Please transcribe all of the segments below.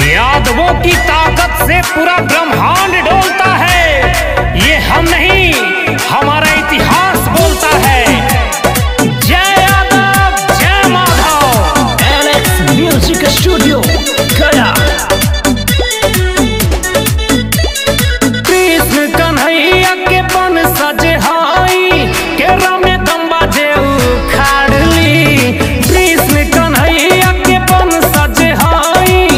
यादवों की ताकत से पूरा ब्रह्मांड डोलता है, ये हम नहीं हमारा इतिहास बोलता है। जय यादव, जय माधव। एलेक्स म्यूजिक स्टूडियो गया। कृष्ण कन्हैया के बन सजे हाई के राम दम्बा जेऊ खाड़ ली। कृष्ण कन्हैया के बन सजे हाई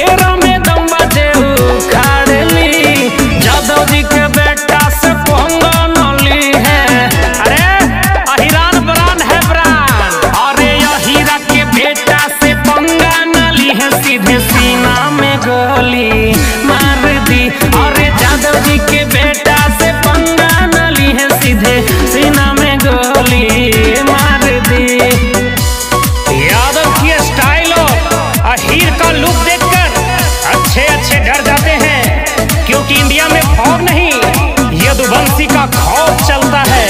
के राम दम्बा जेऊ खाड़ ली। यादव जी के बेटा से पोंगा नली है। अरे अहिरान बरान है बरान। अरे अहिरा के बेटा से पंगा नली है, सीधे सीना में गोली मार दी। अरे यादव जी के बेटा से पंगा नली है, सीधे सीना में गोली मार दी। यादव की स्टाइल और अहिर का लुक देखकर अच्छे अच्छे डर जाते हैं, क्योंकि इंडिया में खौफ नहीं यदुवंशी का खौफ चलता है।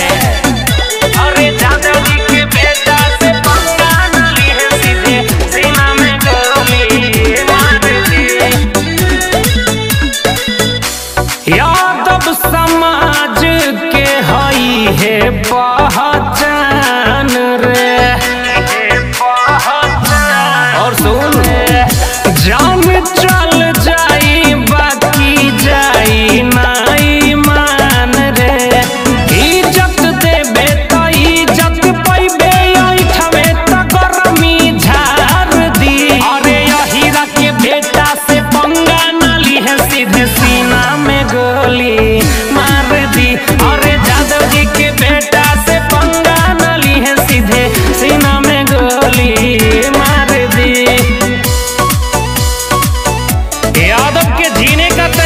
अरे यादव जी के बेटा से पंगा नली है, सीधे सीना में गोली मार दी। यादव समाज के हई है पहचान रे। और सुन जान चल जाई बाकी जाई नाई मान रे। इज्जत देबे तो इज्जत पैबे, ऐठवे तो गर्मी झार दी। अरे अहिरा के बेटा से पंगा नली है, सीधे सीना में गोली मार दी। अरे यादव जी के बेटा से पंगा नली है, सीधे सीना में गोली मार दी। यादव के जीने का